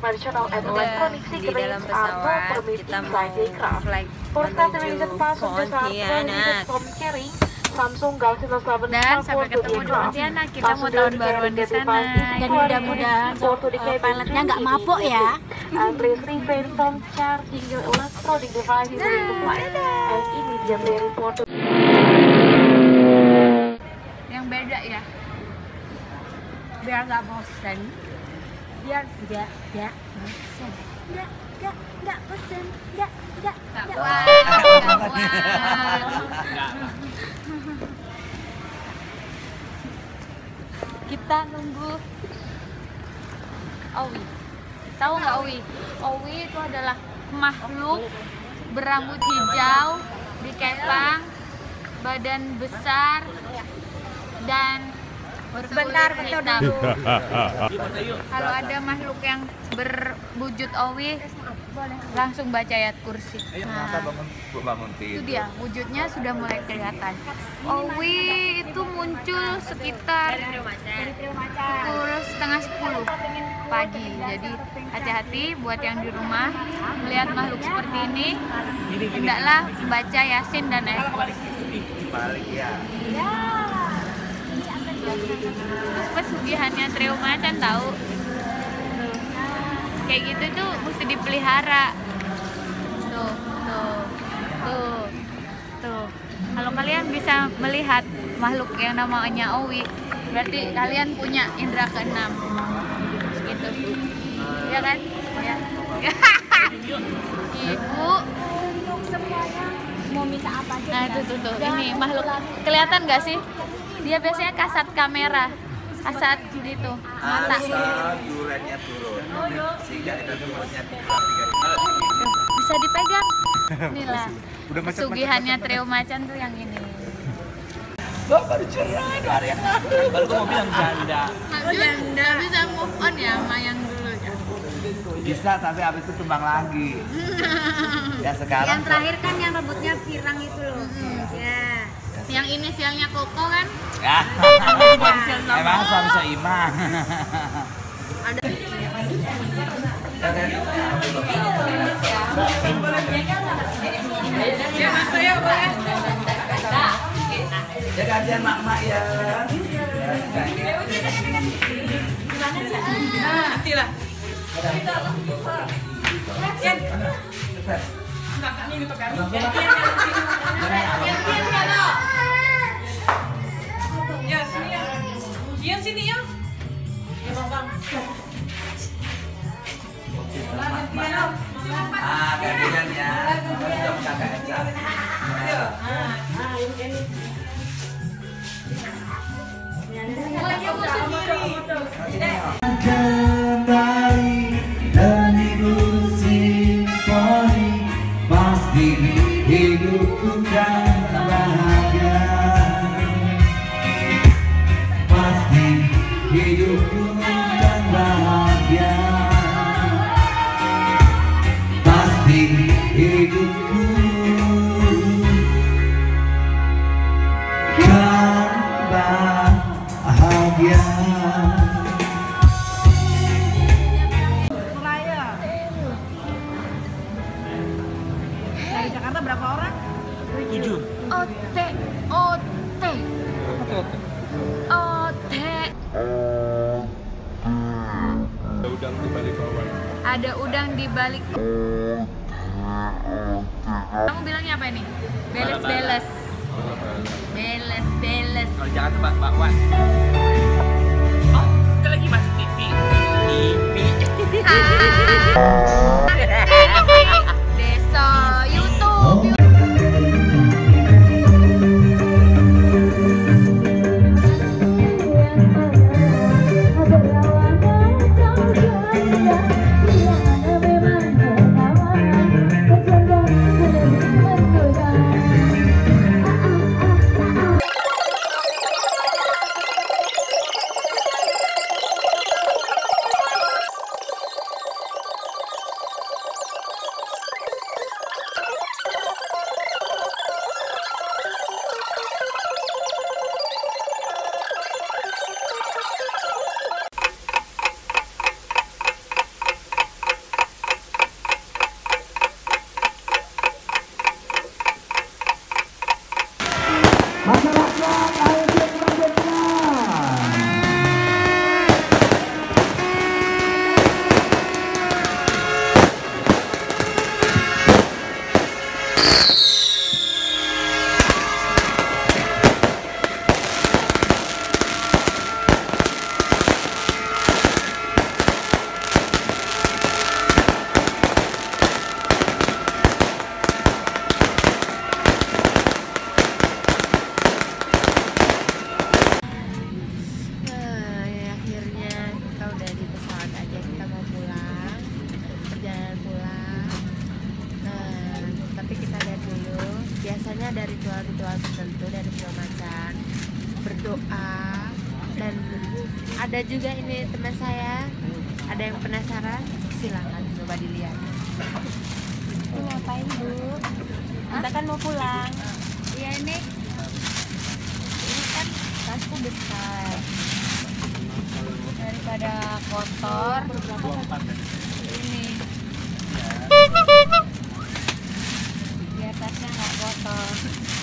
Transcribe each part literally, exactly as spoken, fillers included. conventional and electronic cigarettes are not permitted by aircraft. For that reason, passengers are prohibited from carrying Samsung Galaxy Note seven sampai ketemu di Pontianak. Kita mau tahun baruan di sana. Dan mudah-mudahan pilotnya nggak mabok ya. Please refrain from charging your electronic devices during the flight and immediately report. Yang beda ya, biar nggak bosen, biar nggak nggak bosen, nggak nggak nggak bosen, nggak nggak nggak bosen. Kita nunggu Owi. Tahu nggak Owi? Owi itu adalah makhluk berambut hijau, dikepang, badan besar, dan berbentar bentar dulu. Kalau ada makhluk yang berwujud Owi, langsung baca ayat kursi. Nah, itu dia, wujudnya sudah mulai kelihatan. Owi itu muncul sekitar pukul setengah sepuluh pagi. Jadi hati-hati buat yang di rumah melihat makhluk seperti ini, hendaklah baca Yasin dan ayat kursi. Pesugihannya Trio Macan tahu. Kayak gitu tuh mesti dipelihara. Tuh, tuh, tuh, tuh. Kalau kalian bisa melihat makhluk yang namanya Owi, berarti kalian punya indera keenam. Gitu. Ya kan? Ya. Ibu untuk semuanya mau minta apa aja. Nah, itu tuh, tuh. Ini makhluk. Kelihatan nggak sih? Dia biasanya kasat kamera, kasat gitu, mata. Bisa dipegang. Inilah pesugihannya Trio Macan tuh yang ini. Bapak bercerai dua hari yang lalu. Baru gue mau bilang janda. Janda bisa move on ya sama yang dulu ya. Bisa, tapi abis itu tumbang lagi. Ya sekarang. Yang terakhir kan yang rambutnya pirang itu loh. Ya. Yang ini sialnya Koko kan? Ya. Emang suami seimang. Ada. Ya mas ya boleh. Ya kasihan mak-mak ya. Gimana sih? Nanti lah. Ken. Kakak ini pegang. Ya sini ya, dia sini ya. Ya bang bang. Ah gantian ya. Jom kakak aja. Ayo. Ah ini. Lagi aku sendiri. Hidupku kan bahagia, pasti hidupku kan bahagia, pasti hidupku kan bahagia. Berapa orang? Tujuh. O T, O T, O T. Ada udang di balik bawah. Ada udang di balik. Kamu bilangnya apa ini? Beles beles. Beles beles. Kalau jangan tuh bakwan. Oh, kita lagi masuk T V. T V. berdoa. Dan ada juga ini teman saya, ada yang penasaran, silakan coba dilihat. Ini ngapain, Bu? Kita kan mau pulang. Iya, ini ini kan tasku besar, daripada kotor ini di atasnya nggak kotor.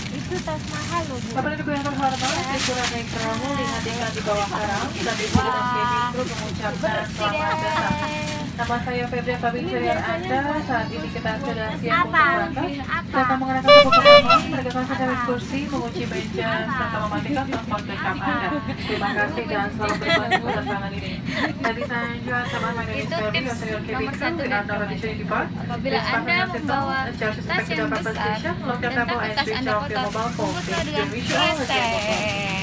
Itu tas mahal loh, Bu. Kepada kebanyakan harta dikurangi yang teramu dihadirkan di bawah karang dan dikurangi kemikro mengucapkan selamat datang. Nama saya Febria Kabin Ceriar Anda. Saat ini kita sudah siap untuk berangkat. Serta mengenakan buku kemang, menegakkan secara kursi, mengunci meja, serta mematikan tombol backup Anda. Terima kasih dan selamat bergabung dalam tangan ini. Dari saya juga teman main Febria Kabin Ceriar Anda di Antara Disney Park. Apabila Anda membawa tas yang besar, tentang tas Anda kotor, kumpulkan dengan hashtag.